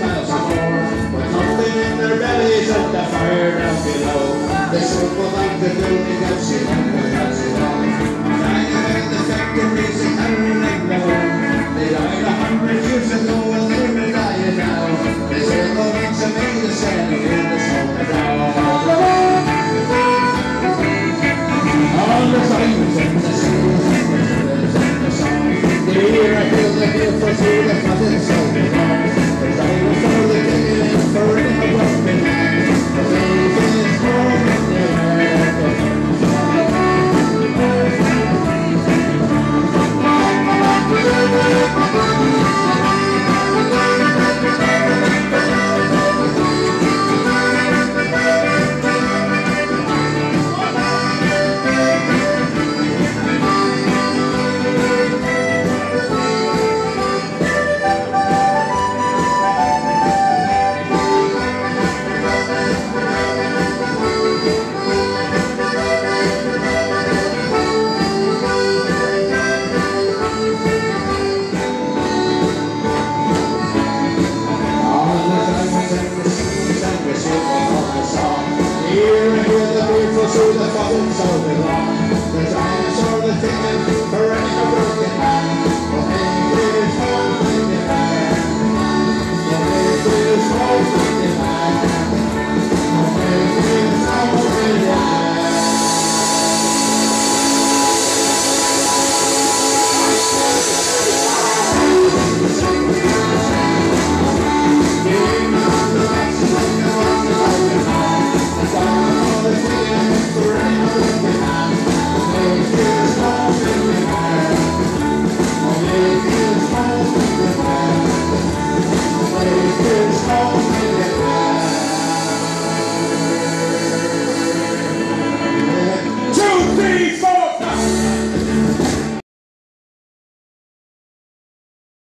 miles before, when something in their bellies at the fire down below, they circle like the building that she went without so long, dying away the factories in iron and gold. They died 100 years ago and they were dying now. They circle once and made the sand in the smoke and down. All the silence and the singles and the songs, they hear a building built for two that nothing so belongs. Here I hear the people through the fucking so belong.